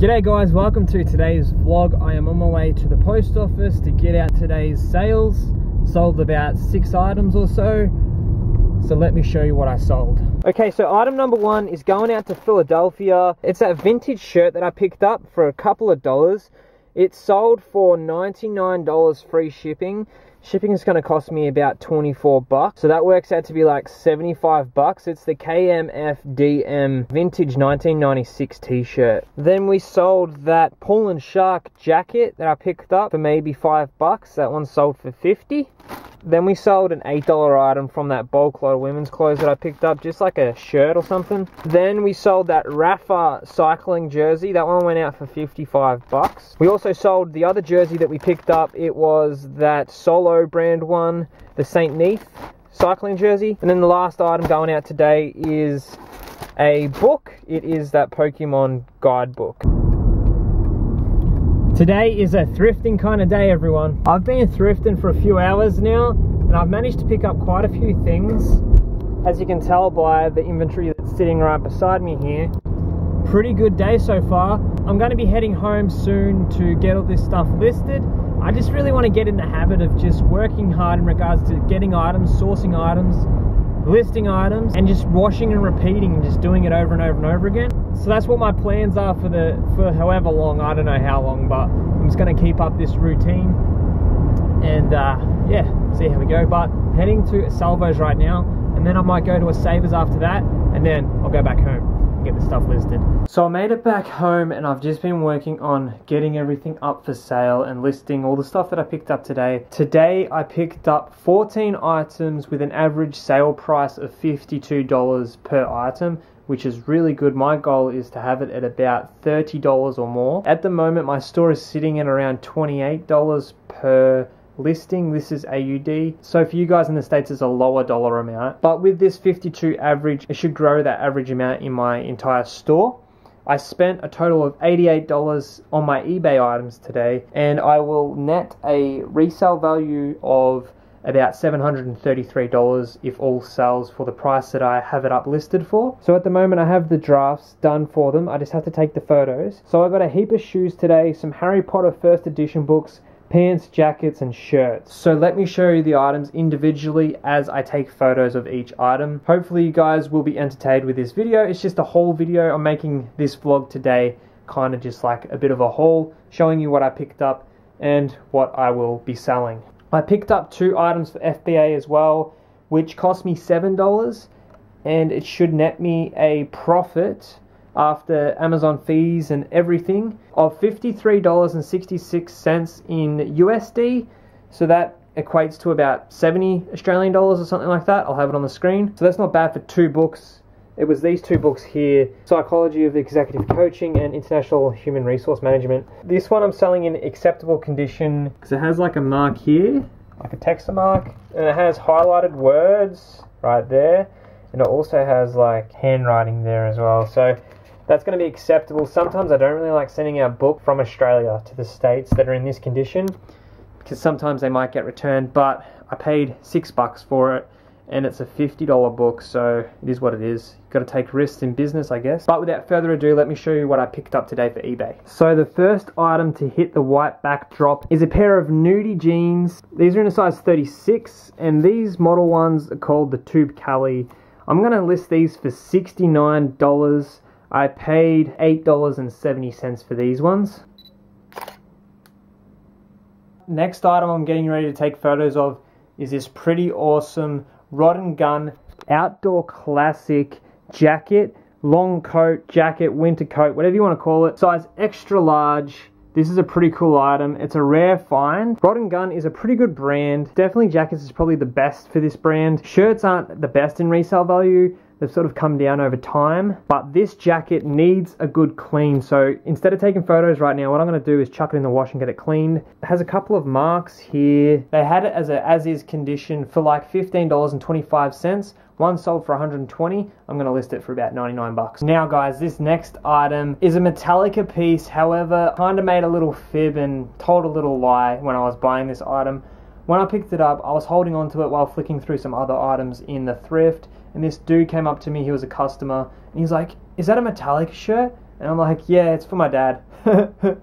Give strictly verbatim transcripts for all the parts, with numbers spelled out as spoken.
G'day guys, welcome to today's vlog. I am on my way to the post office to get out today's sales. Sold about six items or so, so let me show you what I sold. Okay, so item number one is going out to Philadelphia. It's that vintage shirt that I picked up for a couple of dollars. It sold for ninety-nine dollars free shipping. Shipping is going to cost me about twenty-four bucks, so that works out to be like seventy-five bucks. It's the K M F D M vintage nineteen ninety-six t-shirt. Then we sold that Paul and Shark jacket that I picked up for maybe five bucks. That one sold for fifty. Then we sold an eight dollar item from that bulk lot of women's clothes that I picked up, just like a shirt or something. Then we sold that Rafa cycling jersey. That one went out for fifty-five bucks. We also sold the other jersey that we picked up. It was that Solo brand one, the Saint Neith cycling jersey. And then the last item going out today is a book. It is that Pokemon guidebook. Today is a thrifting kind of day, everyone. I've been thrifting for a few hours now, and I've managed to pick up quite a few things, as you can tell by the inventory that's sitting right beside me here. Pretty good day so far. I'm going to be heading home soon to get all this stuff listed. I just really want to get in the habit of just working hard in regards to getting items, sourcing items, listing items, and just washing and repeating and just doing it over and over and over again. So that's what my plans are for the for however long. I don't know how long, but I'm just going to keep up this routine and uh yeah, see how we go. But heading to Salvos right now, and then I might go to a Savers after that, and then I'll go back home and get the stuff listed. So I made it back home, and I've just been working on getting everything up for sale and listing all the stuff that I picked up today. Today I picked up fourteen items with an average sale price of fifty-two dollars per item, which is really good. My goal is to have it at about thirty dollars or more. At the moment, my store is sitting at around twenty-eight dollars per listing. This is A U D. So for you guys in the States, it's a lower dollar amount. But with this fifty-two average, it should grow that average amount in my entire store. I spent a total of eighty-eight dollars on my eBay items today, and I will net a resale value of about seven hundred thirty-three dollars if all sells for the price that I have it up listed for. So at the moment I have the drafts done for them. I just have to take the photos. So I got a heap of shoes today, some Harry Potter first edition books, pants, jackets, and shirts. So let me show you the items individually as I take photos of each item. Hopefully you guys will be entertained with this video. It's just a haul video. I'm making this vlog today kind of just like a bit of a haul, showing you what I picked up and what I will be selling. I picked up two items for F B A as well, which cost me seven dollars, and it should net me a profit after Amazon fees and everything of fifty-three dollars and sixty-six cents in U S D. So that equates to about seventy Australian dollars or something like that. I'll have it on the screen. So that's not bad for two books. It was these two books here, Psychology of Executive Coaching and International Human Resource Management. This one I'm selling in acceptable condition because it has like a mark here, like a text mark, and it has highlighted words right there, and it also has like handwriting there as well. So that's going to be acceptable. Sometimes I don't really like sending out books from Australia to the States that are in this condition because sometimes they might get returned, but I paid six bucks for it. And it's a fifty dollar book, so it is what it is. You've got to take risks in business, I guess. But without further ado, let me show you what I picked up today for eBay. So the first item to hit the white backdrop is a pair of Nudie jeans. These are in a size thirty-six, and these model ones are called the Tube Cali. I'm going to list these for sixty-nine dollars. I paid eight dollars and seventy cents for these ones. Next item I'm getting ready to take photos of is this pretty awesome Rod and Gun outdoor classic jacket, long coat, jacket, winter coat, whatever you want to call it. Size extra large. This is a pretty cool item. It's a rare find. Rod and Gun is a pretty good brand. Definitely jackets is probably the best for this brand. Shirts aren't the best in resale value. They've sort of come down over time, but this jacket needs a good clean. So instead of taking photos right now, what I'm going to do is chuck it in the wash and get it cleaned. It has a couple of marks here. They had it as a as-is condition for like fifteen dollars and twenty-five cents. One sold for one hundred twenty dollars. I'm going to list it for about ninety-nine bucks. Now guys, this next item is a Metallica piece. However, kind of made a little fib and told a little lie when I was buying this item. When I picked it up, I was holding onto it while flicking through some other items in the thrift. And this dude came up to me, he was a customer, and he's like, "Is that a Metallica shirt?" And I'm like, yeah, it's for my dad.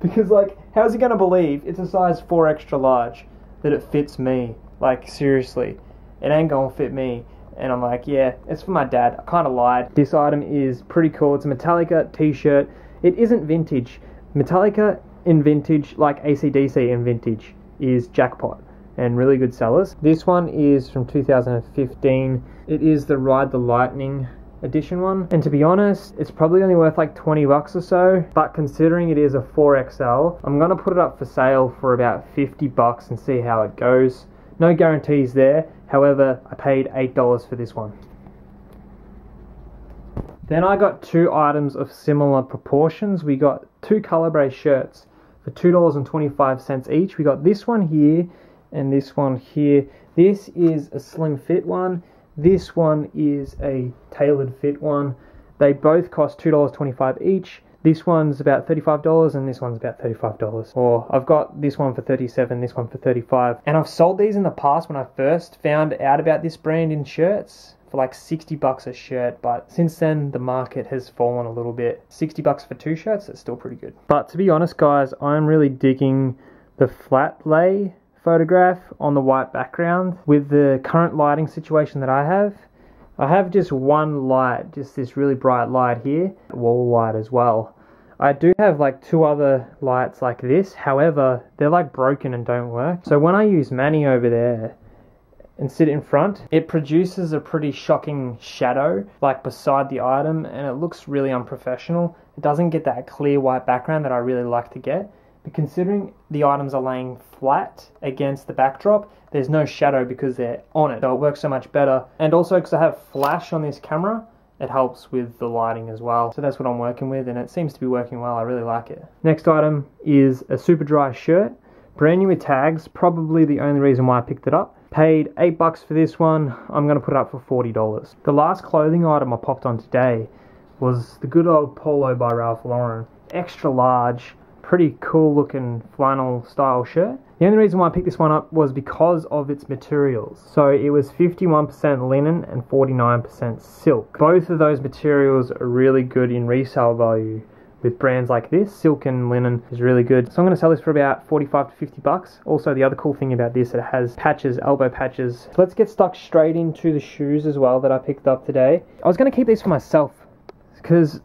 Because, like, how's he going to believe it's a size four extra large that it fits me? Like, seriously, it ain't going to fit me. And I'm like, yeah, it's for my dad. I kind of lied. This item is pretty cool. It's a Metallica t-shirt. It isn't vintage. Metallica in vintage, like A C D C in vintage, is jackpot and really good sellers. This one is from two thousand fifteen. It is the Ride the Lightning edition one. And to be honest, it's probably only worth like twenty bucks or so. But considering it is a four X L, I'm going to put it up for sale for about fifty bucks and see how it goes. No guarantees there. However, I paid eight dollars for this one. Then I got two items of similar proportions. We got two Colorbray shirts for two dollars and twenty-five cents each. We got this one here and this one here. This is a slim fit one. This one is a tailored fit one. They both cost two dollars and twenty-five cents each. This one's about thirty-five dollars and this one's about thirty-five dollars. Or I've got this one for thirty-seven dollars, this one for thirty-five dollars. And I've sold these in the past when I first found out about this brand in shirts for like sixty bucks a shirt, but since then the market has fallen a little bit. sixty bucks for two shirts, that's still pretty good. But to be honest guys, I'm really digging the flat lay photograph on the white background with the current lighting situation that I have. I have just one light, just this really bright light here, wall light as well. I do have like two other lights like this, however, they're like broken and don't work. So when I use Manny over there and sit in front, it produces a pretty shocking shadow like beside the item and it looks really unprofessional. It doesn't get that clear white background that I really like to get. But considering the items are laying flat against the backdrop, there's no shadow because they're on it. So it works so much better. And also because I have flash on this camera, it helps with the lighting as well. So that's what I'm working with and it seems to be working well. I really like it. Next item is a Superdry shirt. Brand new with tags. Probably the only reason why I picked it up. Paid eight bucks for this one. I'm going to put it up for forty dollars. The last clothing item I popped on today was the good old Polo by Ralph Lauren. Extra large. Pretty cool looking flannel style shirt. The only reason why I picked this one up was because of its materials. So it was fifty-one percent linen and forty-nine percent silk. Both of those materials are really good in resale value with brands like this. Silk and linen is really good. So I'm going to sell this for about forty-five to fifty bucks. Also, the other cool thing about this, it has patches, elbow patches. Let's get stuck straight into the shoes as well that I picked up today. I was going to keep these for myself because...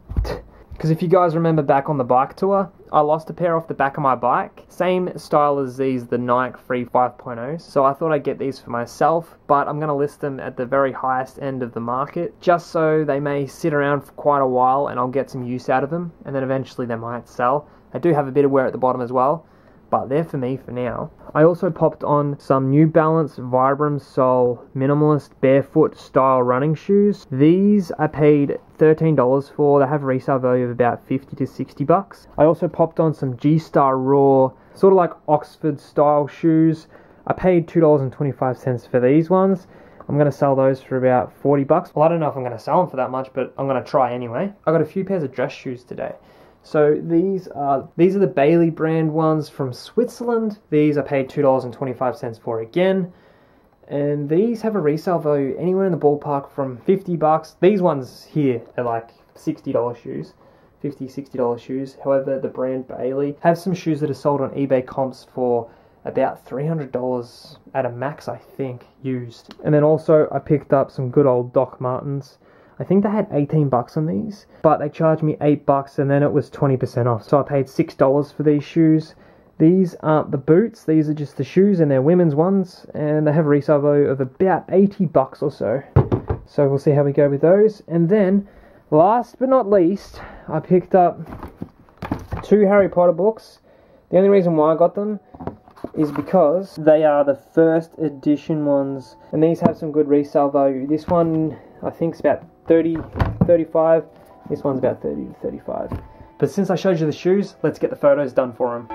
Because if you guys remember back on the bike tour, I lost a pair off the back of my bike. Same style as these, the Nike Free five point oh. So I thought I'd get these for myself, but I'm going to list them at the very highest end of the market, just so they may sit around for quite a while and I'll get some use out of them, and then eventually they might sell. I do have a bit of wear at the bottom as well, but they're for me for now. I also popped on some New Balance Vibram Sole Minimalist Barefoot Style Running Shoes. These I paid thirteen dollars for. They have a resale value of about fifty to sixty bucks. I also popped on some G-Star Raw, sort of like Oxford style shoes. I paid two dollars and twenty-five cents for these ones. I'm going to sell those for about forty bucks. Well, I don't know if I'm going to sell them for that much, but I'm going to try anyway. I got a few pairs of dress shoes today. So these are these are the Bailey brand ones from Switzerland. These I paid two dollars and twenty-five cents for again. And these have a resale value anywhere in the ballpark from fifty bucks. These ones here are like sixty dollar shoes. fifty, sixty dollar shoes. However, the brand Bailey have some shoes that are sold on eBay comps for about three hundred dollars at a max, I think, used. And then also I picked up some good old Doc Martens. I think they had eighteen bucks on these, but they charged me eight bucks and then it was twenty percent off. So I paid six dollars for these shoes. These aren't the boots, these are just the shoes and they're women's ones and they have a resale value of about eighty bucks or so. So we'll see how we go with those. And then, last but not least, I picked up two Harry Potter books. The only reason why I got them is because they are the first edition ones and these have some good resale value. This one I think is about thirty, thirty-five. This one's about thirty to thirty-five. But since I showed you the shoes, let's get the photos done for them.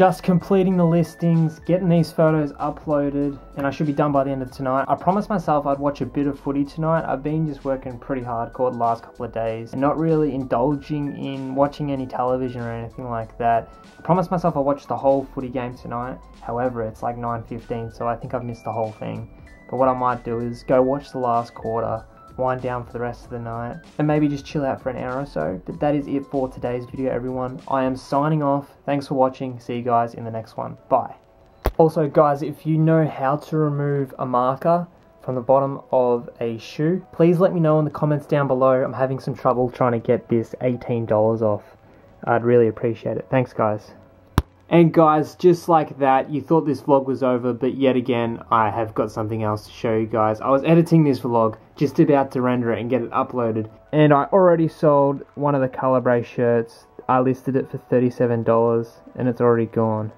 just completing the listings, getting these photos uploaded, and I should be done by the end of tonight. I promised myself I'd watch a bit of footy tonight. I've been just working pretty hardcore the last couple of days and not really indulging in watching any television or anything like that. I promised myself I'll watch the whole footy game tonight. However, it's like nine fifteen, so I think I've missed the whole thing. But what I might do is go watch the last quarter, wind down for the rest of the night, and maybe just chill out for an hour or so. But that is it for today's video, everyone. I am signing off. Thanks for watching. See you guys in the next one. Bye. Also, guys, if you know how to remove a marker from the bottom of a shoe, please let me know in the comments down below. I'm having some trouble trying to get this eighteen dollars off. I'd really appreciate it. Thanks, guys. And guys, just like that, you thought this vlog was over, but yet again, I have got something else to show you guys. I was editing this vlog, just about to render it and get it uploaded, and I already sold one of the Calibre shirts. I listed it for thirty-seven dollars, and it's already gone.